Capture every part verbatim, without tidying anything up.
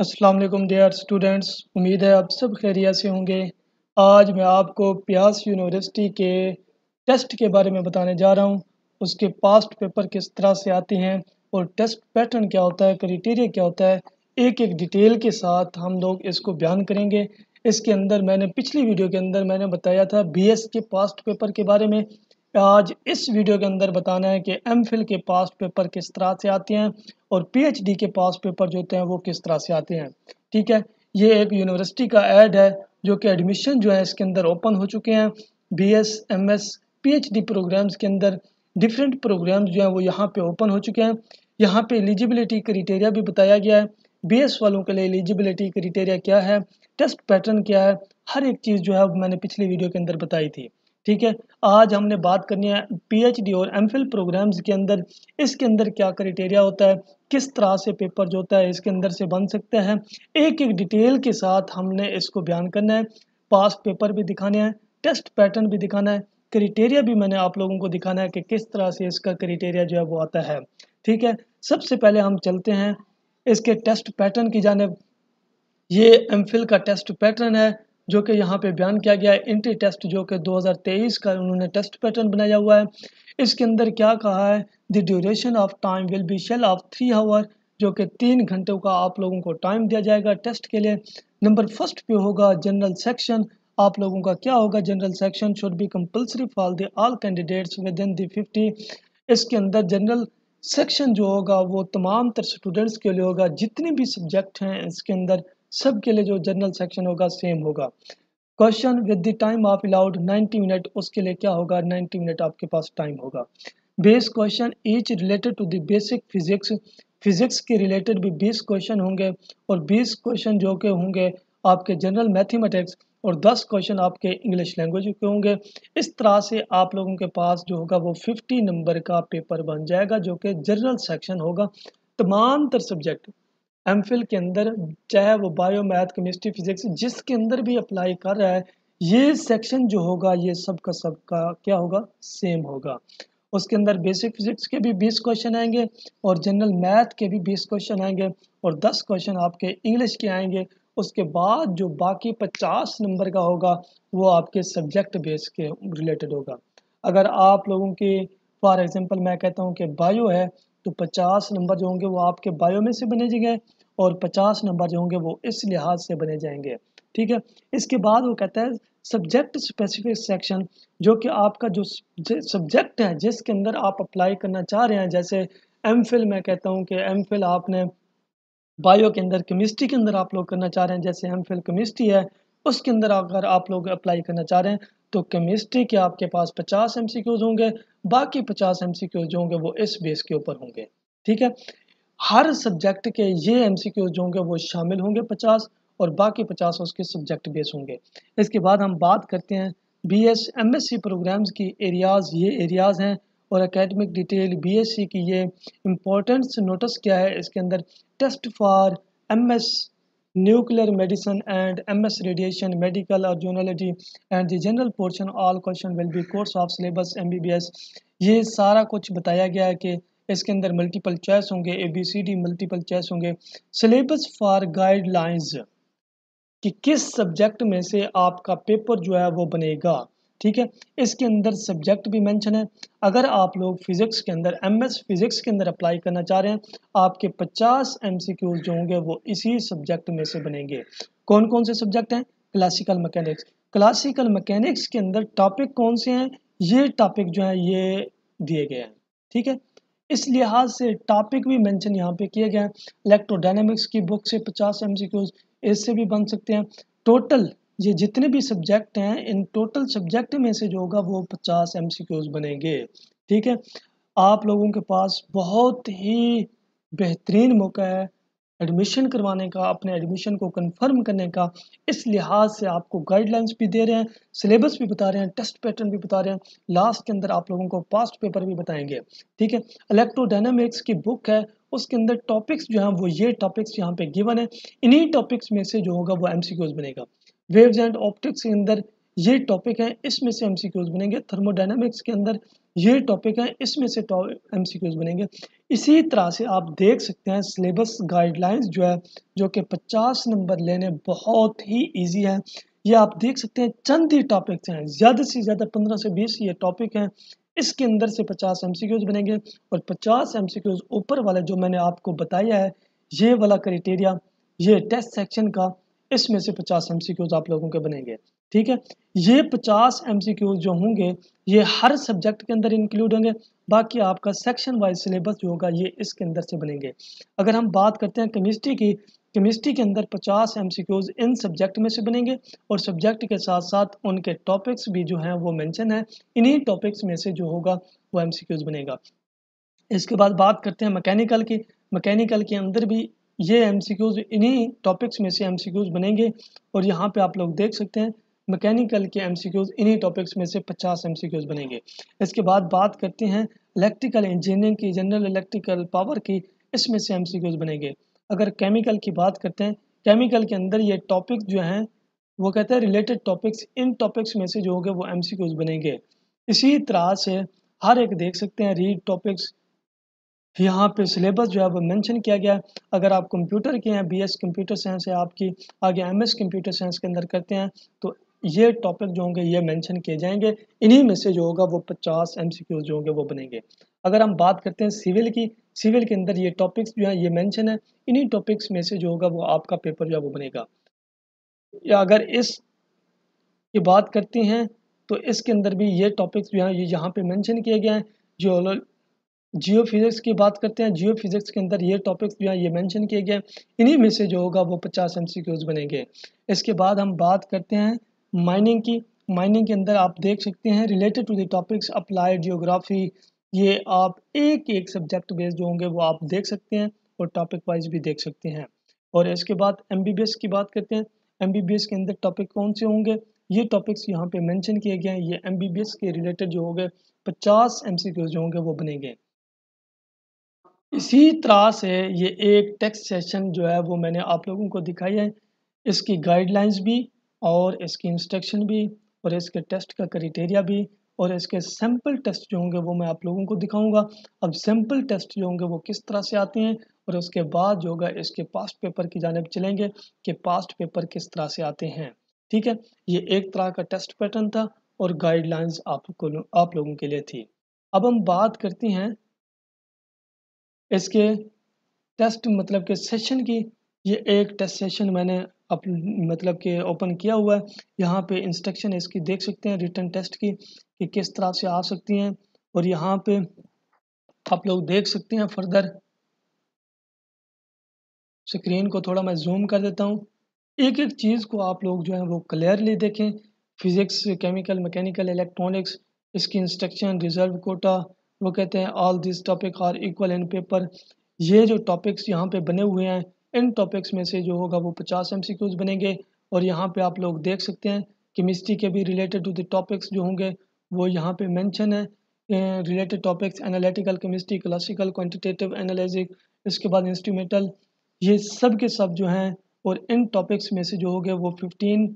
अस्सलाम वालेकुम dear students, उम्मीद है आप सब खैरियत से होंगे। आज मैं आपको पियास यूनिवर्सिटी के टेस्ट के बारे में बताने जा रहा हूँ। उसके पास्ट पेपर किस तरह से आते हैं और टेस्ट पैटर्न क्या होता है, क्राइटेरिया क्या होता है, एक एक डिटेल के साथ हम लोग इसको बयान करेंगे। इसके अंदर मैंने पिछली वीडियो के अंदर मैंने बताया था बीएस के पास्ट पेपर के बारे में। आज इस वीडियो के अंदर बताना है कि एमफिल के पास्ट पेपर किस तरह से आते हैं और पीएचडी के पास्ट पेपर जो होते हैं वो किस तरह से आते हैं। ठीक है, ये एक यूनिवर्सिटी का ऐड है जो कि एडमिशन जो है इसके अंदर ओपन हो चुके हैं। बीएस, एमएस, पीएचडी प्रोग्राम्स के अंदर डिफरेंट प्रोग्राम्स जो हैं वो यहाँ पे ओपन हो चुके हैं। यहाँ पे एलिजिबिलिटी क्राइटेरिया भी बताया गया है। बीएस वालों के लिए एलिजिबिलिटी क्राइटेरिया क्या है, टेस्ट पैटर्न क्या है, हर एक चीज़ जो है मैंने पिछली वीडियो के अंदर बताई थी। ठीक है, आज हमने बात करनी है पीएचडी और एमफिल प्रोग्राम्स के अंदर, इसके अंदर क्या क्राइटेरिया होता है, किस तरह से पेपर जो होता है इसके अंदर से बन सकते हैं। एक एक डिटेल के साथ हमने इसको बयान करना है। पास्ट पेपर भी दिखाने हैं, टेस्ट पैटर्न भी दिखाना है, क्राइटेरिया भी मैंने आप लोगों को दिखाना है कि किस तरह से इसका क्राइटेरिया जो है वो आता है। ठीक है, सबसे पहले हम चलते हैं इसके टेस्ट पैटर्न की जानिब। ये एमफिल का टेस्ट पैटर्न है जो कि यहाँ पे बयान किया गया है। इंट्री टेस्ट जो कि दो हज़ार तेईस का उन्होंने टेस्ट पैटर्न बनाया हुआ है। इसके अंदर क्या कहा है, the duration of time will be shell of three hour, जो कि तीन घंटों का आप लोगों को टाइम दिया जाएगा टेस्ट के लिए। नंबर फर्स्ट पे होगा जनरल सेक्शन। आप लोगों का क्या होगा, general section should be compulsory for the all candidates with in the fifty. इसके अंदर जनरल सेक्शन जो होगा वो तमाम तर स्टूडेंट्स के लिए होगा, जितने भी सब्जेक्ट हैं इसके अंदर सब के लिए जो जनरल सेक्शन होगा सेम होगा। Question with the time of allowed नब्बे मिनट, उसके लिए क्या होगा, नब्बे मिनट आपके पास टाइम होगा। Base question each related to the basic physics, physics के रिलेटेड भी बीस क्वेश्चन होंगे और बीस क्वेश्चन जो के होंगे आपके जनरल मैथमेटिक्स और दस क्वेश्चन आपके इंग्लिश लैंग्वेज के होंगे। इस तरह से आप लोगों के पास जो होगा वो पचास नंबर का पेपर बन जाएगा जो कि जनरल सेक्शन होगा। तमाम तर सब्जेक्ट एमफिल के अंदर, चाहे वो बायो, मैथ, केमिस्ट्री, फिजिक्स, जिसके अंदर भी अप्लाई कर रहा है, ये सेक्शन जो होगा ये सब का सब का क्या होगा, सेम होगा। उसके अंदर बेसिक फिजिक्स के भी बीस क्वेश्चन आएंगे और जनरल मैथ के भी बीस क्वेश्चन आएंगे और दस क्वेश्चन आपके इंग्लिश के आएंगे। उसके बाद जो बाकी पचास नंबर का होगा वो आपके सब्जेक्ट बेस के रिलेटेड होगा। अगर आप लोगों के फॉर एग्जांपल मैं कहता हूँ कि बायो है तो पचास नंबर जो होंगे वो आपके बायो में से बने जाएंगे और पचास नंबर जो होंगे वो इस लिहाज से बने जाएंगे। ठीक है, इसके बाद वो कहता है सब्जेक्ट स्पेसिफिक सेक्शन, जो कि आपका जो सब्जेक्ट है जिसके अंदर आप अप्लाई करना चाह रहे हैं। जैसे एमफिल मैं कहता हूँ कि एमफिल आपने बायो के अंदर, केमिस्ट्री के अंदर आप लोग करना चाह रहे हैं, जैसे एमफिल केमिस्ट्री है उसके अंदर अगर आप लोग अप्लाई करना चाह रहे हैं तो केमिस्ट्री के आपके पास पचास एमसीक्यूज होंगे, बाकी पचास एमसीक्यूज जो होंगे वो इस बेस के ऊपर होंगे। ठीक है, हर सब्जेक्ट के ये एमसीक्यूज जो होंगे वो शामिल होंगे पचास और बाकी पचास उसके सब्जेक्ट बेस होंगे। इसके बाद हम बात करते हैं बीएस एमएससी प्रोग्राम्स की। एरियाज़, ये एरियाज़ हैं और एकेडमिक डिटेल बीएससी की। ये इम्पोर्टेंस नोटिस क्या है इसके अंदर, test for MS nuclear medicine and MS radiation, medical और जर्नलिटी and the general portion, all question will be course of syllabus MBBS. ये सारा कुछ बताया गया है कि इसके अंदर मल्टीपल चॉइस होंगे, A B C D multiple choice होंगे। सिलेबस फॉर गाइडलाइंस, कि किस सब्जेक्ट में से आपका पेपर जो है वो बनेगा। ठीक है, इसके अंदर सब्जेक्ट भी मेंशन है। अगर आप लोग फिजिक्स के अंदर, एमएस फिजिक्स के अंदर अप्लाई करना चाह रहे हैं, आपके पचास एमसीक्यूज जो होंगे वो इसी सब्जेक्ट में से बनेंगे। कौन कौन से सब्जेक्ट हैं, क्लासिकल मैकेनिक्स, क्लासिकल मैकेनिक्स के अंदर टॉपिक कौन से हैं, ये टॉपिक जो है ये दिए गए हैं। ठीक है, इस लिहाज से टॉपिक भी मेंशन यहाँ पे किए गए हैं। इलेक्ट्रोडायनेमिक्स की बुक से पचास एमसीक्यूज इससे भी बन सकते हैं। टोटल ये जितने भी सब्जेक्ट हैं, इन टोटल सब्जेक्ट में से जो होगा वो पचास एमसीक्यूज बनेंगे। ठीक है, आप लोगों के पास बहुत ही बेहतरीन मौका है एडमिशन करवाने का, अपने एडमिशन को कंफर्म करने का। इस लिहाज से आपको गाइडलाइंस भी दे रहे हैं, सिलेबस भी बता रहे हैं, टेस्ट पैटर्न भी बता रहे हैं, लास्ट के अंदर आप लोगों को पास्ट पेपर भी बताएंगे। ठीक है, इलेक्ट्रोडायनेमिक्स की बुक है, उसके अंदर टॉपिक्स जो हैं वो ये टॉपिक्स यहाँ पे गिवन है, इन्हीं टॉपिक्स में से जो होगा वो एमसीक्यूज बनेगा। वेव्स एंड ऑप्टिक्स के अंदर ये टॉपिक है, इसमें से एमसीक्यूज बनेंगे। थर्मोडायनामिक्स के अंदर ये टॉपिक है, इसमें से एमसीक्यूज बनेंगे। इसी तरह से आप देख सकते हैं सिलेबस गाइडलाइंस जो है, जो कि पचास नंबर लेने बहुत ही इजी है। ये आप देख सकते हैं चंद ही टॉपिक्स हैं, ज़्यादा से ज़्यादा पंद्रह से बीस ये टॉपिक हैं, इसके अंदर से पचास एमसीक्यूज बनेंगे और पचास एमसीक्यूज ऊपर वाला जो मैंने आपको बताया है ये वाला क्राइटेरिया, ये टेस्ट सेक्शन का, इसमें से पचास एमसीक्यूज आप लोगों के बनेंगे। ठीक है, ये पचास एमसीक्यूज जो होंगे ये हर सब्जेक्ट के अंदर इंक्लूड होंगे, बाकी आपका सेक्शन वाइज सिलेबस जो होगा ये इसके अंदर से बनेंगे। अगर हम बात करते हैं केमिस्ट्री की, केमिस्ट्री के अंदर पचास एमसीक्यूज इन सब्जेक्ट में से बनेंगे और सब्जेक्ट के साथ साथ उनके टॉपिक्स भी जो हैं वो मेंशन है, इन्हीं टॉपिक्स में से जो होगा वो एमसीक्यूज बनेगा। इसके बाद बात करते हैं मैकेनिकल की, मैकेनिकल के अंदर भी ये एमसीक्यूज इन्हीं टॉपिक्स में से एमसीक्यूज बनेंगे और यहाँ पे आप लोग देख सकते हैं मैकेनिकल के एमसीक्यूज इन्हीं टॉपिक्स में से पचास एमसीक्यूज बनेंगे। इसके बाद बात करते हैं इलेक्ट्रिकल इंजीनियरिंग की, जनरल इलेक्ट्रिकल पावर की, इसमें से एमसीक्यूज बनेंगे। अगर केमिकल की बात करते हैं, केमिकल के अंदर ये टॉपिक्स जो हैं वो कहते हैं रिलेटेड टॉपिक्स, इन टॉपिक्स में से जो होंगे वो एमसीक्यूज बनेंगे। इसी तरह से हर एक देख सकते हैं रीड टॉपिक्स, यहाँ पे सिलेबस जो है वो मेंशन किया गया है। अगर आप कंप्यूटर के हैं, बीएस कंप्यूटर साइंस है आपकी, आगे एमएस कंप्यूटर साइंस के अंदर करते हैं तो ये टॉपिक जो होंगे ये मेंशन किए जाएंगे, इन्हीं में से जो होगा वो पचास एमसीक्यूज जो होंगे वो बनेंगे। अगर हम बात करते हैं सिविल की, सिविल के अंदर ये टॉपिक्स जो है ये मेंशन है, इन्हीं टॉपिक्स में से जो होगा वो आपका पेपर जो है वो बनेगा। या अगर इस की बात करते हैं तो इसके अंदर भी ये टॉपिक्स जो है ये यहाँ पे मेंशन किए गए हैं। जो जियो फिज़िक्स की बात करते हैं, जियो फिज़िक्स के अंदर ये टॉपिक्स जो हैं ये मेंशन किए गए हैं, इन्हीं में से जो होगा वो पचास एमसीक्यूज बनेंगे। इसके बाद हम बात करते हैं माइनिंग की, माइनिंग के अंदर आप देख सकते हैं related to the topics applied geography, ये आप एक एक सब्जेक्ट बेस जो होंगे वो आप देख सकते हैं और टॉपिक वाइज भी देख सकते हैं। और इसके बाद एम बी बी एस की बात करते हैं, एम बी बी एस के अंदर टॉपिक कौन से होंगे ये टॉपिक्स यहाँ पे मैंशन किए गए हैं, ये एम बी बी एस के रिलेटेड जो होंगे पचास एम सी क्यूज जो होंगे वो बनेंगे। इसी तरह से ये एक टेक्स्ट सेशन जो है वो मैंने आप लोगों को दिखाई है, इसकी गाइडलाइंस भी और इसकी इंस्ट्रक्शन भी और इसके टेस्ट का क्राइटेरिया भी और इसके सैम्पल टेस्ट जो होंगे वो मैं आप लोगों को दिखाऊंगा। अब सैम्पल टेस्ट जो होंगे वो किस तरह से आते हैं और उसके बाद जो होगा इसके पास्ट पेपर की जानिब चलेंगे कि पास्ट पेपर किस तरह से आते हैं। ठीक है, ये एक तरह का टेस्ट पैटर्न था और गाइडलाइंस आपको आप लोगों के लिए थी। अब हम बात करते हैं इसके टेस्ट मतलब के सेशन की। ये एक टेस्ट सेशन मैंने अप, मतलब के ओपन किया हुआ है, यहाँ पे इंस्ट्रक्शन इसकी देख सकते हैं रिटन टेस्ट की कि किस तरह से आ सकती हैं और यहाँ पे आप लोग देख सकते हैं फर्दर। स्क्रीन को थोड़ा मैं जूम कर देता हूँ, एक एक चीज़ को आप लोग जो है वो क्लियरली देखें, फिजिक्स, केमिकल, मैकेनिकल, इलेक्ट्रॉनिक्स, इसकी इंस्ट्रक्शन, रिजर्व कोटा, वो कहते हैं all this topic are equal in paper. ये जो टॉपिक्स यहाँ पे बने हुए हैं इन टॉपिक्स में से जो होगा वो पचास एमसीक्यूज बनेंगे। और यहाँ पे आप लोग देख सकते हैं केमिस्ट्री के भी रिलेटेड टू द टॉपिक्स जो होंगे वो यहाँ पे मेंशन है। Related topics analytical chemistry, classical, quantitative analysis, इसके बाद इंस्ट्रूमेंटल, ये सब के सब जो हैं और इन टॉपिक्स में से जो होंगे वो फिफ्टीन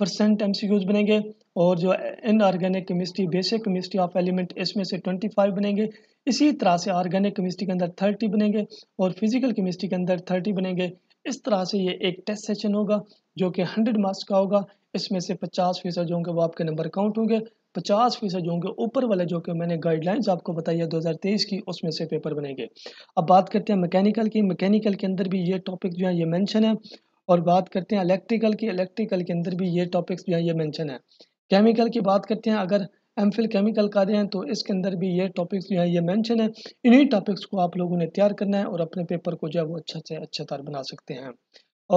परसेंट एमसीक्यूज बनेंगे। और जो inorganic chemistry, basic chemistry of element, इसमें से पच्चीस बनेंगे। इसी तरह से ऑर्गेनिक केमिस्ट्री के अंदर तीस बनेंगे और फिजिकल केमिस्ट्री के अंदर तीस बनेंगे। इस तरह से ये एक टेस्ट सेशन होगा जो कि सौ मार्क्स का होगा। इसमें से पचास फीसद जो होंगे वो आपके नंबर काउंट होंगे, पचास फीसद जो होंगे ऊपर वाले जो कि मैंने गाइडलाइंस आपको बताई है दो हज़ार तेईस की, उसमें से पेपर बनेंगे। अब बात करते हैं मैकेनिकल की, मैकेनिकल के अंदर भी ये टॉपिक जो है ये मैंशन है। और बात करते हैं इलेक्ट्रिकल की, इलेक्ट्रिकल के अंदर भी ये टॉपिक्स जो है ये मेंशन है। केमिकल की बात करते हैं, अगर एमफिल केमिकल कर रहे हैं तो इसके अंदर भी ये टॉपिक्स जो है ये मेंशन है। इन्हीं टॉपिक्स को आप लोगों ने तैयार करना है और अपने पेपर को जो है वो अच्छा से अच्छा तरह बना सकते हैं।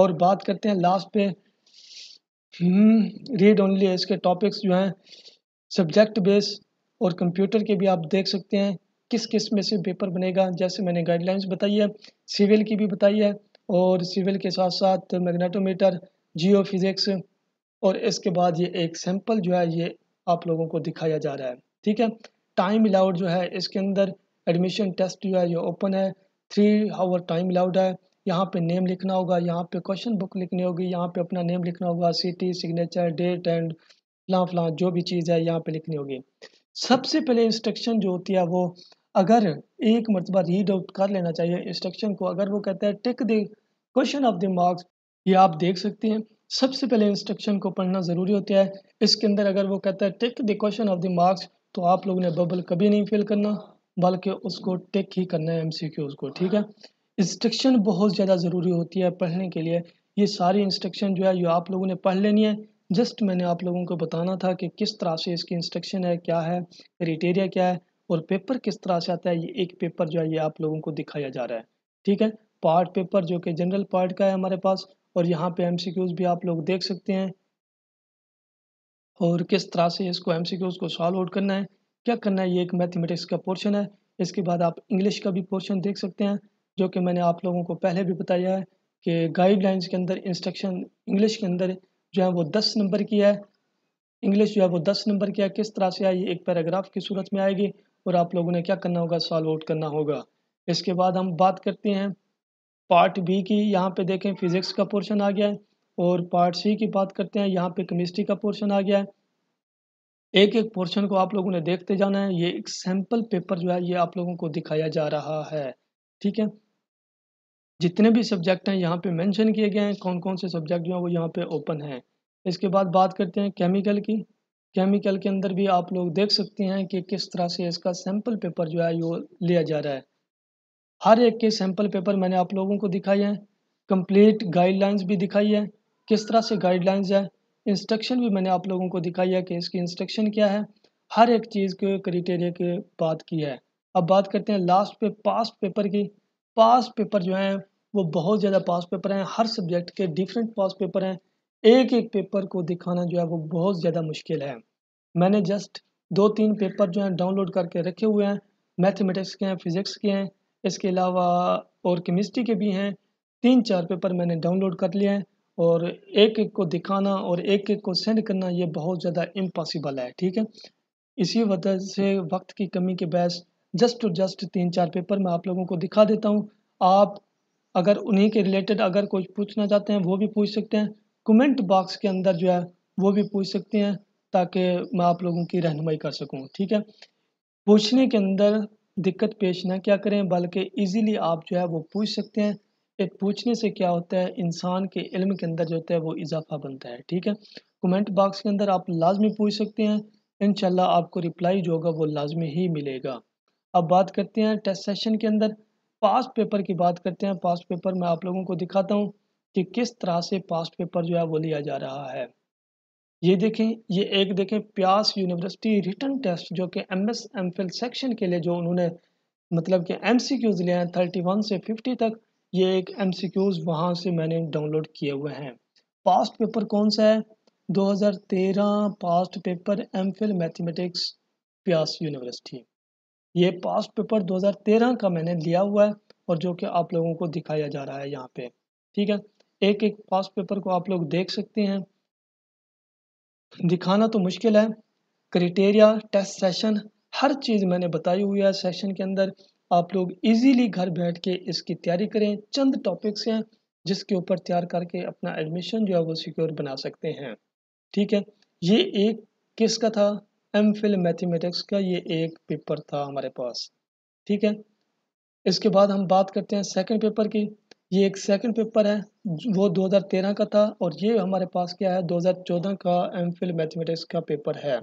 और बात करते हैं लास्ट पे रीड ओनली, इसके टॉपिक्स जो हैं सब्जेक्ट बेस और कंप्यूटर के भी आप देख सकते हैं किस किस में से पेपर बनेगा। जैसे मैंने गाइडलाइंस बताई है, सिविल की भी बताई है और सिविल के साथ साथ मैग्नेटोमीटर, जियो फिज़िक्स और इसके बाद ये एक सैंपल जो है ये आप लोगों को दिखाया जा रहा है। ठीक है, टाइम अलाउड जो है इसके अंदर एडमिशन टेस्ट जो है ये ओपन है, थ्री आवर टाइम अलाउड है। यहाँ पे नेम लिखना होगा, यहाँ पे क्वेश्चन बुक लिखनी होगी, यहाँ पे अपना नेम लिखना होगा, सिटी, सिग्नेचर, डेट एंड फलां फलां जो भी चीज़ है यहाँ पे लिखनी होगी। सबसे पहले इंस्ट्रक्शन जो होती है वो अगर एक मरतबा रीड आउट कर लेना चाहिए इंस्ट्रक्शन को। अगर वो कहता है tick the question of the marks, ये आप देख सकते हैं, सबसे पहले इंस्ट्रक्शन को पढ़ना ज़रूरी होता है। इसके अंदर अगर वो कहता है tick the question of the marks, तो आप लोगों ने बबल कभी नहीं फिल करना, बल्कि उसको टिक ही करना है एम सी क्यूज़ को, ठीक है। इंस्ट्रक्शन बहुत ज़्यादा ज़रूरी होती है पढ़ने के लिए। ये सारी इंस्ट्रक्शन जो है ये आप लोगों ने पढ़ लेनी है। जस्ट मैंने आप लोगों को बताना था कि किस तरह से इसकी इंस्ट्रक्शन है, क्या है, क्राइटेरिया क्या है और पेपर किस तरह से आता है। ये एक पेपर जो है ये आप लोगों को दिखाया जा रहा है, ठीक है। पार्ट पेपर जो कि जनरल पार्ट का है हमारे पास, और यहाँ पे एमसीक्यूज भी आप लोग देख सकते हैं और किस तरह से इसको एमसीक्यूज को सॉल्व आउट करना है, क्या करना है। ये एक मैथमेटिक्स का पोर्शन है। इसके बाद आप इंग्लिश का भी पोर्शन देख सकते हैं, जो कि मैंने आप लोगों को पहले भी बताया है कि गाइडलाइंस के अंदर इंस्ट्रक्शन इंग्लिश के अंदर जो है वो दस नंबर की है। इंग्लिश जो है वो दस नंबर की है, किस तरह से है ये एक पैराग्राफ की सूरत में आएगी और आप लोगों ने क्या करना होगा, सॉल्व आउट करना होगा। इसके बाद हम बात करते हैं पार्ट बी की। यहाँ पे देखें फिज़िक्स का पोर्शन आ गया है और पार्ट सी की बात करते हैं, यहाँ पे केमिस्ट्री का पोर्शन आ गया है। एक एक पोर्शन को आप लोगों ने देखते जाना है। ये एक सैम्पल पेपर जो है ये आप लोगों को दिखाया जा रहा है, ठीक है। जितने भी सब्जेक्ट हैं यहाँ पे मेंशन किए गए हैं, कौन कौन से सब्जेक्ट जो हैं वो यहाँ पे ओपन हैं। इसके बाद बात करते हैं केमिकल की। केमिकल के अंदर भी आप लोग देख सकते हैं कि किस तरह से इसका सैम्पल पेपर जो है वो लिया जा रहा है। हर एक के सैम्पल पेपर मैंने आप लोगों को दिखाए हैं, कंप्लीट गाइडलाइंस भी दिखाई है, किस तरह से गाइडलाइंस है। इंस्ट्रक्शन भी मैंने आप लोगों को दिखाई है कि इसकी इंस्ट्रक्शन क्या है। हर एक चीज़ के क्राइटेरिया के बात की है। अब बात करते हैं लास्ट पे पास्ट पेपर की। पास्ट पेपर जो हैं वो बहुत ज़्यादा पास्ट पेपर हैं, हर सब्जेक्ट के डिफरेंट पास्ट पेपर हैं। एक एक पेपर को दिखाना जो है वो बहुत ज़्यादा मुश्किल है। मैंने जस्ट दो तीन पेपर जो हैं डाउनलोड करके रखे हुए हैं, मैथमेटिक्स के हैं, फिज़िक्स के हैं, इसके अलावा और केमिस्ट्री के भी हैं। तीन चार पेपर मैंने डाउनलोड कर लिए हैं और एक एक को दिखाना और एक एक को सेंड करना ये बहुत ज़्यादा इम्पॉसिबल है, ठीक है। इसी वजह से वक्त की कमी के बैस जस्ट टू जस्ट तीन चार पेपर मैं आप लोगों को दिखा देता हूँ। आप अगर उन्हीं के रिलेटेड अगर कुछ पूछना चाहते हैं वो भी पूछ सकते हैं, कमेंट बॉक्स के अंदर जो है वो भी पूछ सकते हैं, ताकि मैं आप लोगों की रहनुमाई कर सकूँ, ठीक है। पूछने के अंदर दिक्कत पेश ना क्या करें, बल्कि इजीली आप जो है वो पूछ सकते हैं। एक पूछने से क्या होता है, इंसान के इल्म के अंदर जो होता है वो इजाफा बनता है, ठीक है। कमेंट बॉक्स के अंदर आप लाजमी पूछ सकते हैं, इंशाल्लाह आपको रिप्लाई जो होगा वो लाजमी ही मिलेगा। अब बात करते हैं टेस्ट सेशन के अंदर पास्ट पेपर की। बात करते हैं पास्ट पेपर, मैं आप लोगों को दिखाता हूं कि किस तरह से पास्ट पेपर जो है वो लिया जा रहा है। ये देखें, ये एक देखें प्यास यूनिवर्सिटी रिटन टेस्ट, जो कि M S M Phil section के लिए जो उन्होंने मतलब कि एम सी क्यूज़ लिए हैं थर्टी वन से फिफ्टी तक, ये एक एम सी क्यूज़ वहाँ से मैंने डाउनलोड किए हुए हैं। पास्ट पेपर कौन सा है, दो हज़ार तेरह past paper M Phil mathematics प्यास यूनिवर्सिटी। ये पास्ट पेपर दो हज़ार तेरह का मैंने लिया हुआ है और जो कि आप लोगों को दिखाया जा रहा है यहाँ पे, ठीक है। एक एक पास्ट पेपर को आप लोग देख सकते हैं, दिखाना तो मुश्किल है। क्राइटेरिया, टेस्ट सेशन, हर चीज़ मैंने बताई हुई है सेशन के अंदर। आप लोग इजीली घर बैठ के इसकी तैयारी करें। चंद टॉपिक्स हैं जिसके ऊपर तैयार करके अपना एडमिशन जो है वो सिक्योर बना सकते हैं, ठीक है। ये एक किसका था, एम फिल मैथमेटिक्स का ये एक पेपर था हमारे पास, ठीक है। इसके बाद हम बात करते हैं सेकंड पेपर की। ये एक सेकंड पेपर है, वो दो हज़ार तेरह का था और ये हमारे पास क्या है, दो हज़ार चौदह का एम फिल मैथमेटिक्स का पेपर है,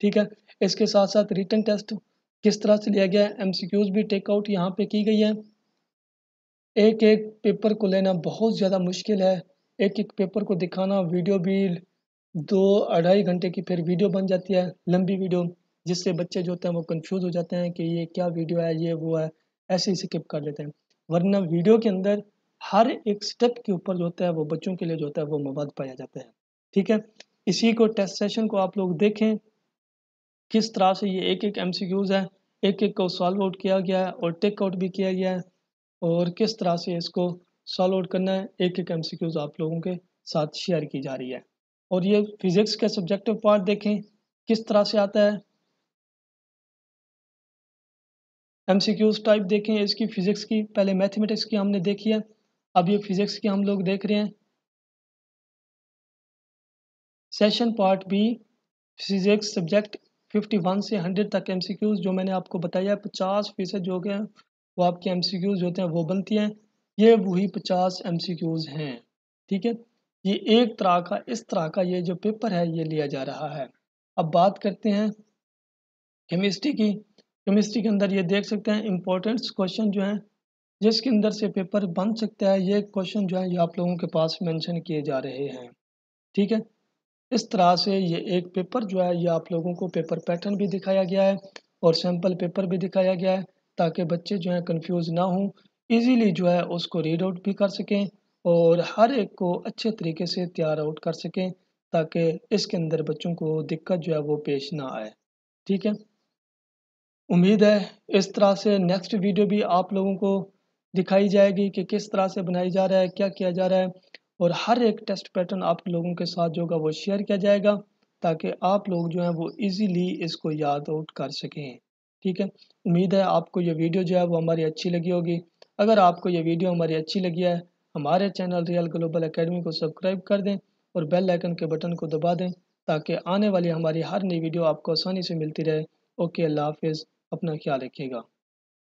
ठीक है। इसके साथ साथ रिटन टेस्ट किस तरह से लिया गया है, एमसीक्यूज भी टेकआउट यहाँ पे की गई है। एक एक पेपर को लेना बहुत ज़्यादा मुश्किल है, एक एक पेपर को दिखाना, वीडियो भी दो अढ़ाई घंटे की फिर वीडियो बन जाती है, लंबी वीडियो, जिससे बच्चे जो होते हैं वो कंफ्यूज हो जाते हैं कि ये क्या वीडियो है, ये वो है, ऐसे ही स्किप कर लेते हैं। वरना वीडियो के अंदर हर एक स्टेप के ऊपर जो होता है वो बच्चों के लिए जो होता है वो मवाद पाया जाता है, ठीक है। इसी को टेस्ट सेशन को आप लोग देखें किस तरह से ये एक एक एम सी क्यूज़ है, एक एक को सॉल्व आउट किया गया है और टेक आउट भी किया गया है और किस तरह से इसको सॉल्व आउट करना है। एक एक एम सी क्यूज़ आप लोगों के साथ शेयर की जा रही है। और ये फिज़िक्स का सब्जेक्टिव पार्ट देखें किस तरह से आता है, एमसीक्यूज टाइप देखें इसकी। फिज़िक्स की पहले मैथमेटिक्स की हमने देखी है, अब ये फिज़िक्स की हम लोग देख रहे हैं। सेशन पार्ट भी फिजिक्स सब्जेक्ट इक्यावन से सौ तक एमसीक्यूज जो मैंने आपको बताया, पचास फीसद जो गए वो आपके एमसीक्यूज होते हैं वो बनती हैं। ये वही पचास एमसीक्यूज हैं, ठीक है। ये एक तरह का इस तरह का ये जो पेपर है ये लिया जा रहा है। अब बात करते हैं केमिस्ट्री की। केमिस्ट्री के अंदर ये देख सकते हैं इम्पोर्टेंट क्वेश्चन जो हैं जिसके अंदर से पेपर बन सकता है, ये क्वेश्चन जो है ये आप लोगों के पास मेंशन किए जा रहे हैं, ठीक है। इस तरह से ये एक पेपर जो है ये आप लोगों को पेपर पैटर्न भी दिखाया गया है और सैम्पल पेपर भी दिखाया गया है ताकि बच्चे जो हैं कंफ्यूज ना हों, इजीली जो है उसको रीड आउट भी कर सकें और हर एक को अच्छे तरीके से तैयार आउट कर सकें ताकि इसके अंदर बच्चों को दिक्कत जो है वो पेश ना आए, ठीक है। उम्मीद है इस तरह से नेक्स्ट वीडियो भी आप लोगों को दिखाई जाएगी कि किस तरह से बनाई जा रहा है, क्या किया जा रहा है और हर एक टेस्ट पैटर्न आप लोगों के साथ जो होगा वो शेयर किया जाएगा ताकि आप लोग जो है वो इजीली इसको याद आउट कर सकें, ठीक है। उम्मीद है आपको ये वीडियो जो है वो हमारी अच्छी लगी होगी। अगर आपको ये वीडियो हमारी अच्छी लगी है, हमारे चैनल रियल ग्लोबल एकेडमी को सब्सक्राइब कर दें और बेल आइकन के बटन को दबा दें ताकि आने वाली हमारी हर नई वीडियो आपको आसानी से मिलती रहे। ओके, अल्लाह हाफिज़, अपना ख्याल रखिएगा।